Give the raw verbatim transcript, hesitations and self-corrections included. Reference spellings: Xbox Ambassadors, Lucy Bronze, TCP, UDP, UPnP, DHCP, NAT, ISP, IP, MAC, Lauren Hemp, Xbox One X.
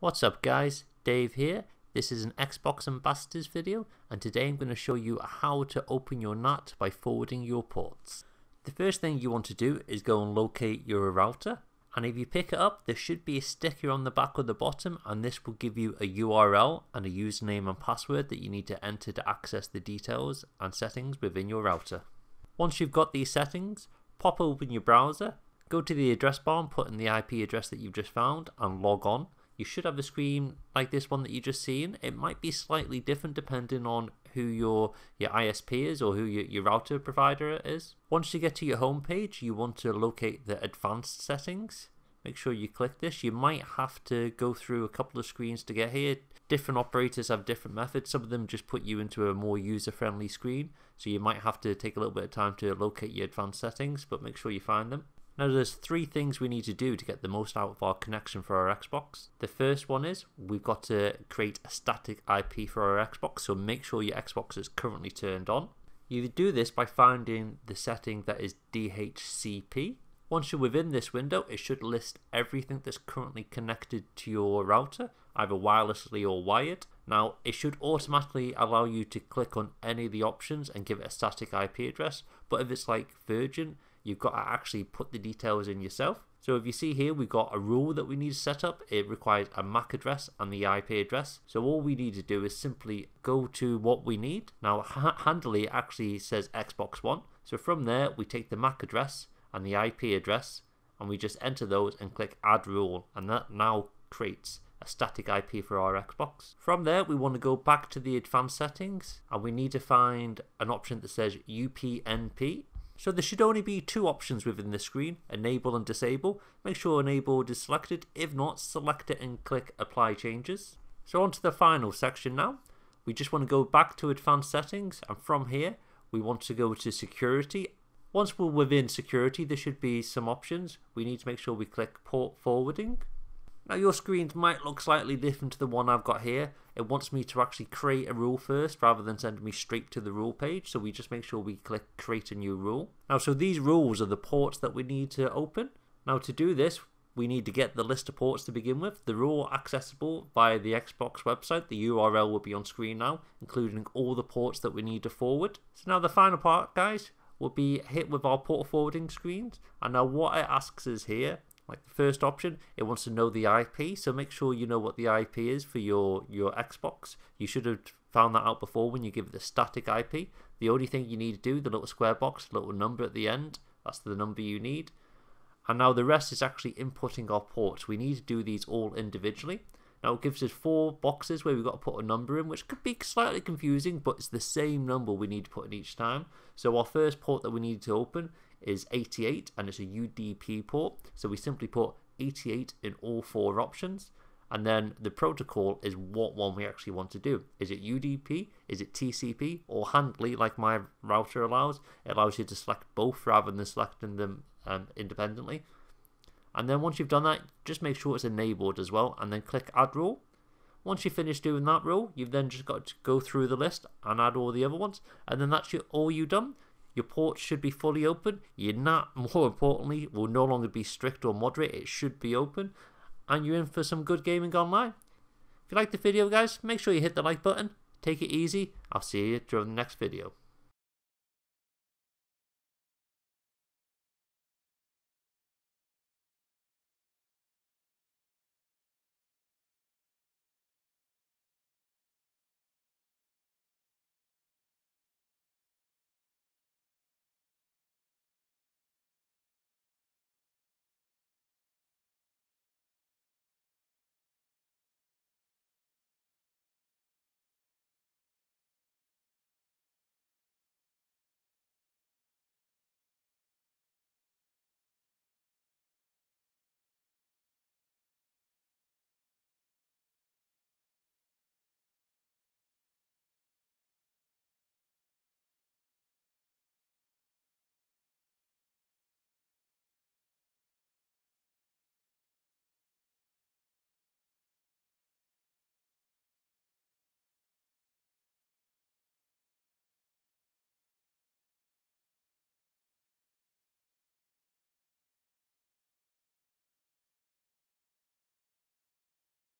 What's up guys, Dave here. This is an Xbox Ambassadors video, and today I'm going to show you how to open your N A T by forwarding your ports. The first thing you want to do is go and locate your router, and if you pick it up there should be a sticker on the back or the bottom, and this will give you a U R L and a username and password that you need to enter to access the details and settings within your router. Once you've got these settings, pop open your browser, go to the address bar and put in the I P address that you've just found and log on. You should have a screen like this one that you just seen. It might be slightly different depending on who your, your I S P is or who your, your router provider is. Once you get to your home page, you want to locate the advanced settings. Make sure you click this. You might have to go through a couple of screens to get here. Different operators have different methods. Some of them just put you into a more user-friendly screen. So you might have to take a little bit of time to locate your advanced settings, but make sure you find them. Now there's three things we need to do to get the most out of our connection for our Xbox. The first one is we've got to create a static I P for our Xbox, so make sure your Xbox is currently turned on. You do this by finding the setting that is D H C P. Once you're within this window, it should list everything that's currently connected to your router, either wirelessly or wired. Now it should automatically allow you to click on any of the options and give it a static I P address, but if it's like Virgin, you've got to actually put the details in yourself. So if you see here, we've got a rule that we need to set up. It requires a M A C address and the I P address. So all we need to do is simply go to what we need. Now handily it actually says Xbox One. So from there, we take the M A C address and the I P address and we just enter those and click add rule. And that now creates a static I P for our Xbox. From there, we want to go back to the advanced settings and we need to find an option that says U P N P. So there should only be two options within the screen, enable and disable. Make sure enabled is selected. If not, select it and click apply changes. So onto the final section now. We just want to go back to advanced settings, and from here we want to go to security. Once we're within security, there should be some options. We need to make sure we click port forwarding. Now your screens might look slightly different to the one I've got here. It wants me to actually create a rule first rather than sending me straight to the rule page. So we just make sure we click create a new rule. Now so these rules are the ports that we need to open. Now to do this, we need to get the list of ports to begin with. They're all accessible via the Xbox website. The U R L will be on screen now, including all the ports that we need to forward. So now the final part, guys, will be hit with our port forwarding screens. And now what it asks is here, like the first option, it wants to know the I P, so make sure you know what the I P is for your, your Xbox. You should have found that out before when you give it the static I P. The only thing you need to do, the little square box, the little number at the end, that's the number you need. And now the rest is actually inputting our ports. We need to do these all individually. Now it gives us four boxes where we've got to put a number in, which could be slightly confusing, but it's the same number we need to put in each time. So our first port that we need to open is eighty-eight, and it's a U D P port. So we simply put eighty-eight in all four options. And then the protocol is what one we actually want to do. Is it U D P? Is it T C P? Or handily, like my router allows, it allows you to select both rather than selecting them um, independently. And then once you've done that, just make sure it's enabled as well, and then click add rule. Once you finish doing that rule, you've then just got to go through the list and add all the other ones, and then that's your, all you've done. Your ports should be fully open. Your N A T, more importantly, will no longer be strict or moderate. It should be open, and you're in for some good gaming online. If you liked the video, guys, make sure you hit the like button. Take it easy. I'll see you during the next video.